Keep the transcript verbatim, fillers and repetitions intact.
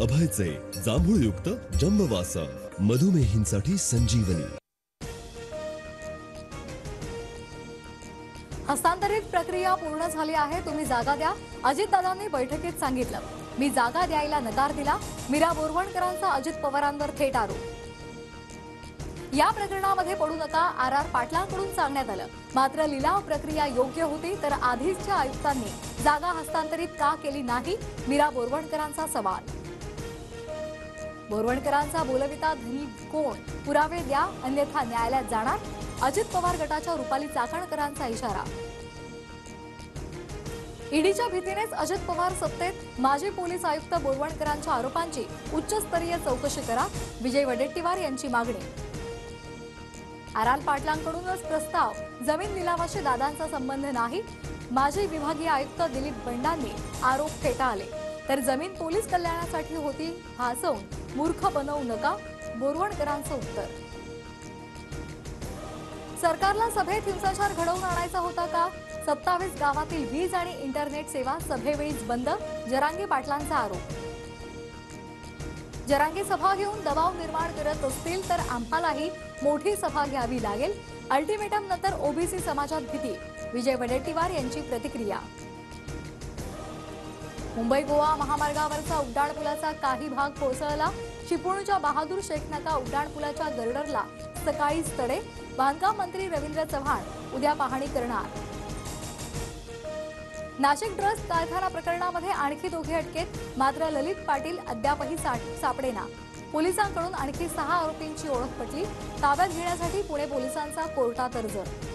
अभयचे जांभूळयुक्त जंबवासम मधुमेहींसाठी संजीवनी। हस्तांतरित प्रक्रिया पूर्ण झाली आहे, तुम्ही जागा द्या, अजितदादांनी बैठकीत सांगितलं। मी जागा द्यायला नकार दिला, मीरा बोरवणकरांचा अजित पवारांवर थेट आरोप। या प्रकरणामध्ये पडू नका, आर आर पाटलांकडून सांगण्यात आलं। मात्र लिलाव प्रक्रिया योग्य होती तर आधीच्या आयुक्तांनी जागा हस्तांतरित का केली नाही, मीरा बोरवणकरांचा सवाल। बोरवणकरांचा बोलविता धनी कोण, पुरावे द्या अन्यथा न्यायालयात जाणार, अजित पवार गटाच्या रुपाली चाकणकरांचा इशारा। ईडीच्या भीतीनेच अजित पवार सत्तेत, माजी पोलीस आयुक्त बोरवणकरांच्या आरोपांची उच्चस्तरीय चौकशी करा, विजय वडेट्टीवार यांची मागणी। आर आर पाटलांकडूनच प्रस्ताव, जमीन लिलावाशी दादांचा संबंध नाही, माजी विभागीय आयुक्त दिलीप बंडांनी आरोप फेटाळले। तर जमीन पोलीस कल्याणासाठी होती, हसवून मूर्ख बनवू नका, बोरवणकरांचं उत्तर। सरकारला सभेत हिंसाचार घडवून आणायचा होता का, सत्तावीस गावातील वीज आणि इंटरनेट सेवा सभेवेळीच बंद, जरांगे पाटलांचा आरोप। जरांगे सभा घेऊन दबाव निर्माण करत असतील तर आम्हालाही मोठी सभा घ्यावी लागेल, अल्टिमेटम नंतर ओबीसी समाजात भीती, विजय वडेट्टीवार यांची प्रतिक्रिया। मुंबई गोवा महामार्गावरचा उड्डाण पुलाचा काही भाग कोसळला, चिपळूणच्या बहादूर शेख नाका उड्डाण पुलाच्या गर्डरला सकाळी तडे, बांधकाम मंत्री रवींद्र चव्हाण उद्या पाहणी करणार। नाशिक ड्रग्ज कारखाना प्रकरणामध्ये आणखी दोघे अटकेत, मात्र ललित पाटील अद्यापही सापडेना, पोलिसांकडून आणखी सहा आरोपींची ओळख पटली, ताब्यात घेण्यासाठी पुणे पोलिसांचा कोर्टात अर्ज।